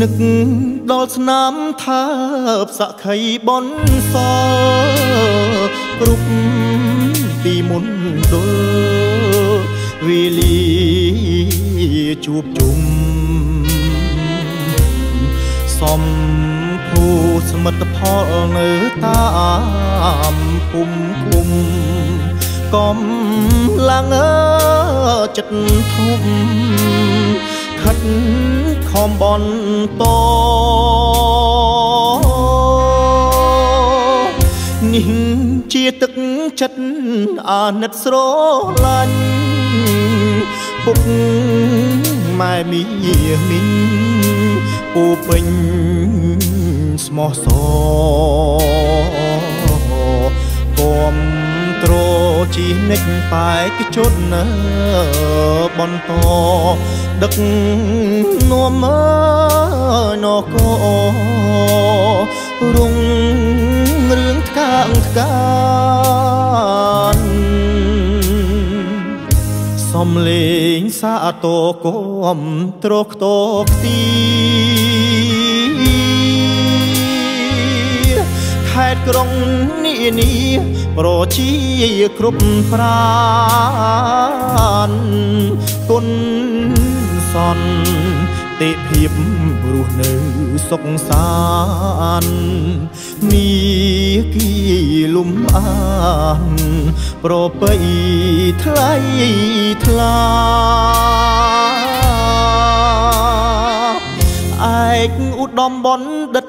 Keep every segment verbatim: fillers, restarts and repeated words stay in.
นึกดอลสนามทาบสะไขบอนซอกรุบปีมุนโดวิลีจูบจุ่มสมผู้สมตพอเนื้อตามคุมคุมกอมลังเอจัดทุมขัดคอมบอนโตนิ่งเจียตึกจัดอาเน็ตโรลันปุกไม่มีมินปูปิงสมอสอกอมโรจีเน็กไปกิจดนะบอนตอดักนัวมานอกอรุงเรื่องกลางการสมเลงสาโตกอมตรกตกตีแค่กรงนี้นี้โปรชีครุบพรานกุนสอนติพิบรูหนึ่งสงสารมีกี่ลุ่มอ่างโปรไปทลายทลาไอ้อุดมบนดัด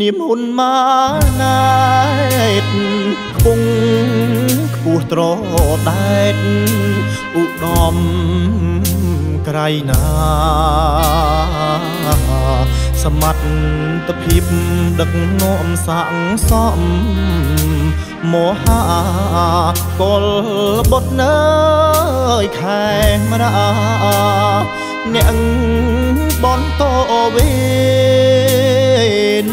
นิมหุ่นมาไนคงผู้ตรอได้อุดมไกรนาสมัติตะพิบดักโนมสังสมโมหะกลบดเนยแข่งมาเนียงบอนโตเวน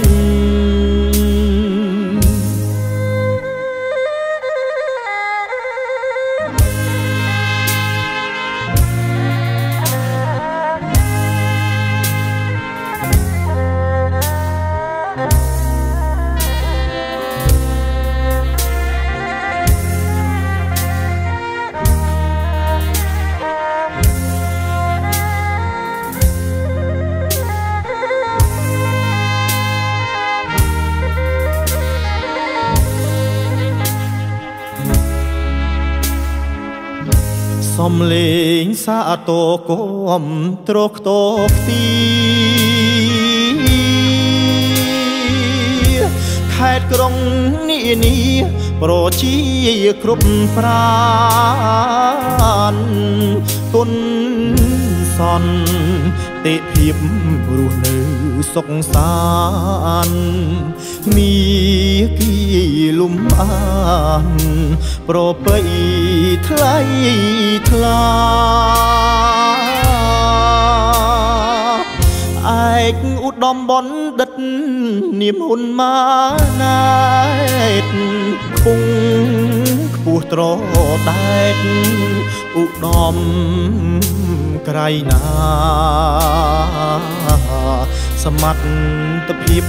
สมเลงสาโตกอมตรกตกตีแค่กรงนี้นี้โปรชีครุบพรานกุนสอนติพิบรูหนึ่งสงสารมีกี่ลุ่มอ่างโปรไปทลายทลาไอ้อุดมบนดัดนิมหุ่นมาไนคงผู้ตรอได้อุดมไกรนาสมัติตะพิบ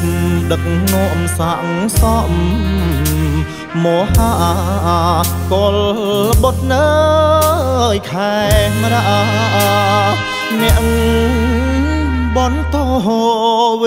ดักโนมสังสมโมหะกลบดเนยแข่งมาเนียงบอนโตเว